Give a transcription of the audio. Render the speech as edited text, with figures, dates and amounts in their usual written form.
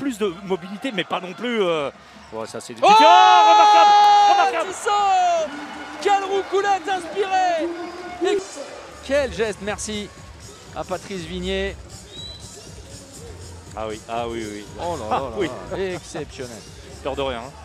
plus de mobilité, mais pas non plus... Ouais, ça c'est du... Oh, remarquable, remarquable. Quelle roucoulette inspirée et... Quel geste, merci à Patrice Vigné. Ah oui, ah oui, oui. Oh là là, là, oui. Exceptionnel. Peur de rien. Hein.